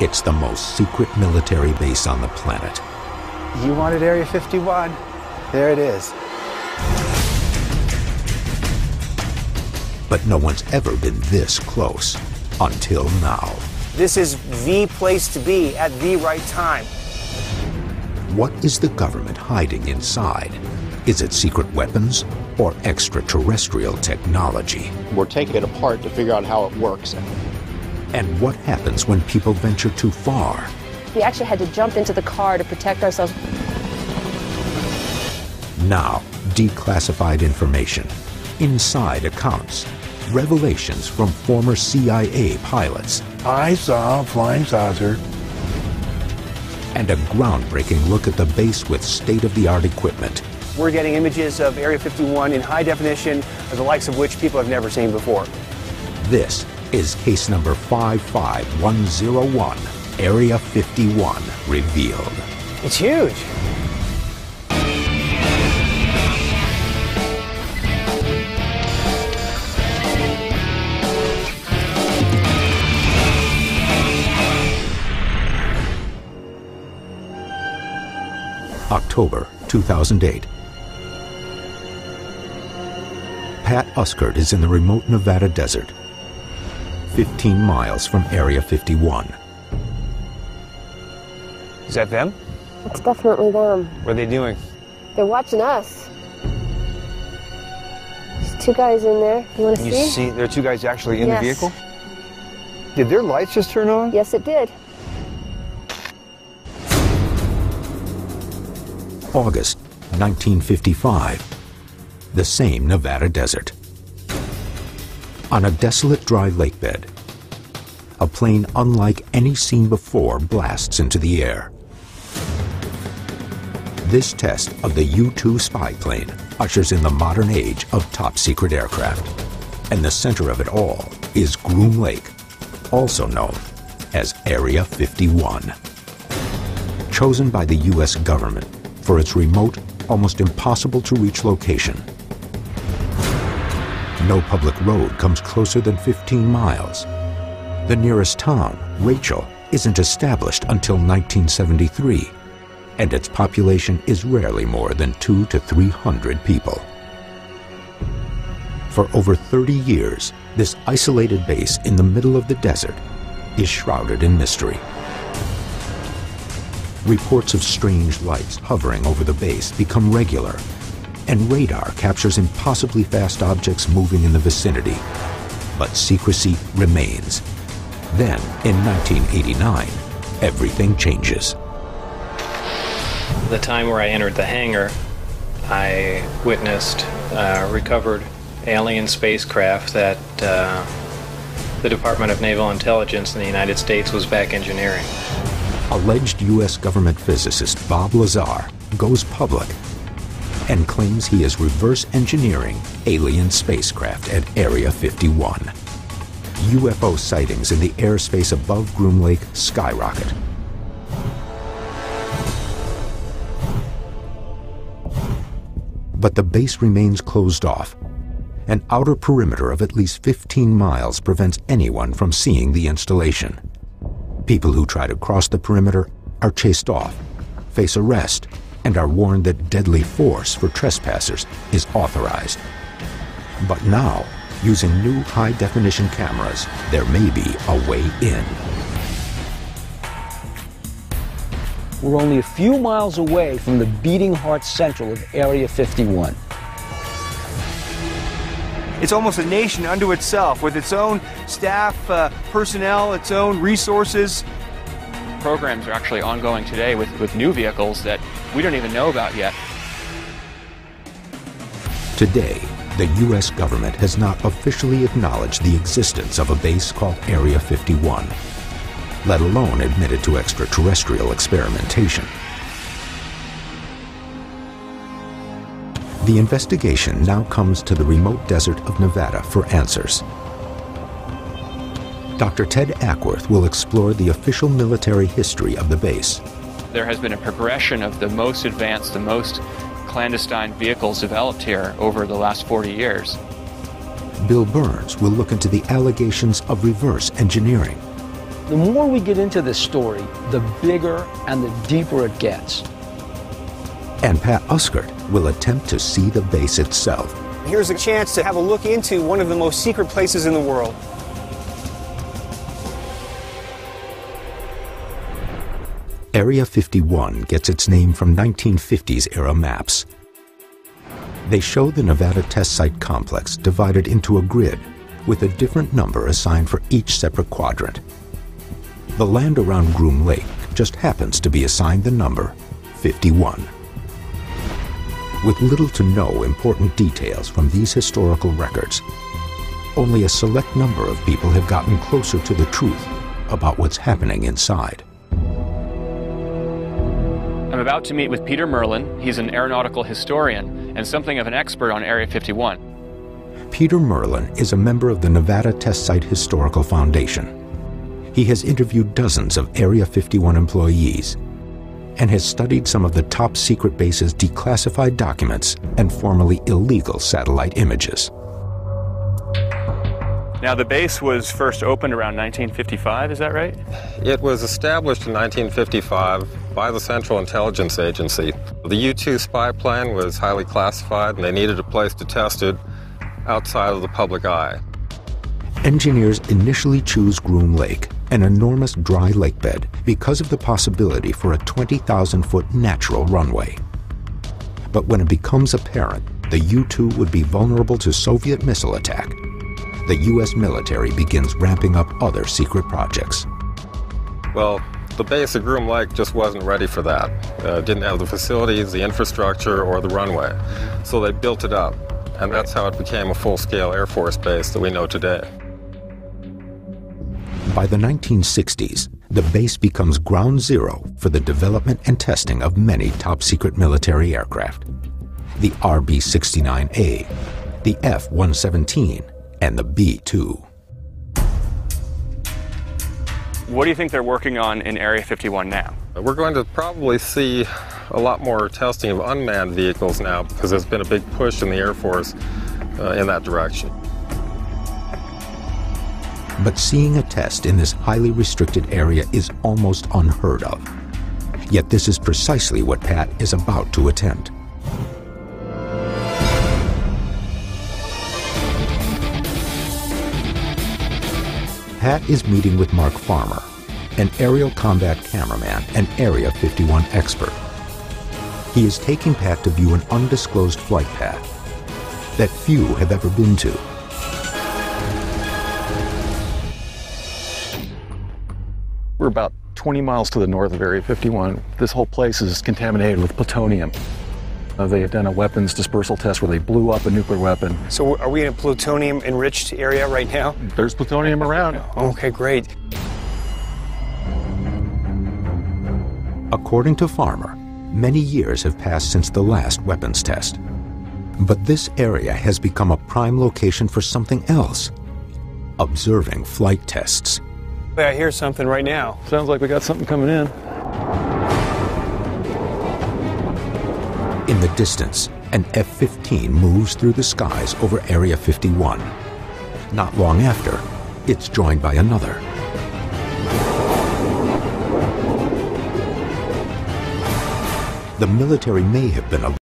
It's the most secret military base on the planet. You wanted Area 51. There it is. But no one's ever been this close until now. This is the place to be at the right time. What is the government hiding inside? Is it secret weapons or extraterrestrial technology? We're taking it apart to figure out how it works. And what happens when people venture too far? We actually had to jump into the car to protect ourselves. Now, declassified information, inside accounts, revelations from former CIA pilots. I saw a flying saucer. And a groundbreaking look at the base with state-of-the-art equipment. We're getting images of Area 51 in high definition, the likes of which people have never seen before. This is case number 55101. Area 51 revealed. It's huge. October 2008. Pat Uskert is in the remote Nevada desert, 15 miles from Area 51. Is that them? It's definitely them. What are they doing? They're watching us. There's two guys in there. You want to see? You see? There are two guys actually in the vehicle? Did their lights just turn on? Yes, it did. August 1955. The same Nevada desert. On a desolate dry lakebed, a plane unlike any seen before blasts into the air. This test of the U-2 spy plane ushers in the modern age of top-secret aircraft. And the center of it all is Groom Lake, also known as Area 51. Chosen by the U.S. government for its remote, almost impossible-to-reach location. No public road comes closer than 15 miles. The nearest town, Rachel, isn't established until 1973. And its population is rarely more than 200 to 300 people. For over 30 years, this isolated base in the middle of the desert is shrouded in mystery. Reports of strange lights hovering over the base become regular, and radar captures impossibly fast objects moving in the vicinity. But secrecy remains. Then, in 1989, everything changes. The time where I entered the hangar, I witnessed recovered alien spacecraft that the Department of Naval Intelligence in the United States was back engineering. Alleged U.S. government physicist Bob Lazar goes public and claims he is reverse engineering alien spacecraft at Area 51. UFO sightings in the airspace above Groom Lake skyrocket. But the base remains closed off. An outer perimeter of at least 15 miles prevents anyone from seeing the installation. People who try to cross the perimeter are chased off, face arrest, and are warned that deadly force for trespassers is authorized. But now, using new high-definition cameras, there may be a way in. We're only a few miles away from the beating heart central of Area 51. It's almost a nation unto itself, with its own staff, personnel, its own resources. Programs are actually ongoing today with new vehicles that we don't even know about yet. Today, the U.S. government has not officially acknowledged the existence of a base called Area 51, let alone admitted to extraterrestrial experimentation. The investigation now comes to the remote desert of Nevada for answers. Dr. Ted Ackworth will explore the official military history of the base. There has been a progression of the most advanced, the most clandestine vehicles developed here over the last 40 years. Bill Burns will look into the allegations of reverse engineering The more we get into this story, the bigger and the deeper it gets. And Pat Uskert will attempt to see the base itself. Here's a chance to have a look into one of the most secret places in the world. Area 51 gets its name from 1950s-era maps. They show the Nevada Test Site complex divided into a grid with a different number assigned for each separate quadrant. The land around Groom Lake just happens to be assigned the number 51. With little to no important details from these historical records, only a select number of people have gotten closer to the truth about what's happening inside. I'm about to meet with Peter Merlin. He's an aeronautical historian and something of an expert on Area 51. Peter Merlin is a member of the Nevada Test Site Historical Foundation. He has interviewed dozens of Area 51 employees and has studied some of the top secret base's declassified documents and formerly illegal satellite images. Now, the base was first opened around 1955, is that right? It was established in 1955 by the Central Intelligence Agency. The U-2 spy plane was highly classified, and they needed a place to test it outside of the public eye. Engineers initially choose Groom Lake, an enormous dry lakebed, because of the possibility for a 20,000-foot natural runway. But when it becomes apparent the U-2 would be vulnerable to Soviet missile attack, the U.S. military begins ramping up other secret projects. Well, the base at Groom Lake just wasn't ready for that. Didn't have the facilities, the infrastructure, or the runway. So they built it up, and that's how it became a full-scale Air Force base that we know today. By the 1960s, the base becomes ground zero for the development and testing of many top-secret military aircraft. The RB-69A, the F-117, and the B-2. What do you think they're working on in Area 51 now? We're going to probably see a lot more testing of unmanned vehicles now because there's been a big push in the Air Force in that direction. But seeing a test in this highly restricted area is almost unheard of. Yet this is precisely what Pat is about to attempt. Pat is meeting with Mark Farmer, an aerial combat cameraman and Area 51 expert. He is taking Pat to view an undisclosed flight path that few have ever been to. We're about 20 miles to the north of Area 51. This whole place is contaminated with plutonium. They had done a weapons dispersal test where they blew up a nuclear weapon. So are we in a plutonium-enriched area right now? There's plutonium around. Okay, great. According to Farmer, many years have passed since the last weapons test. But this area has become a prime location for something else, observing flight tests. I hear something right now. Sounds like we got something coming in. In the distance, an F-15 moves through the skies over Area 51. Not long after, it's joined by another. The military may have been a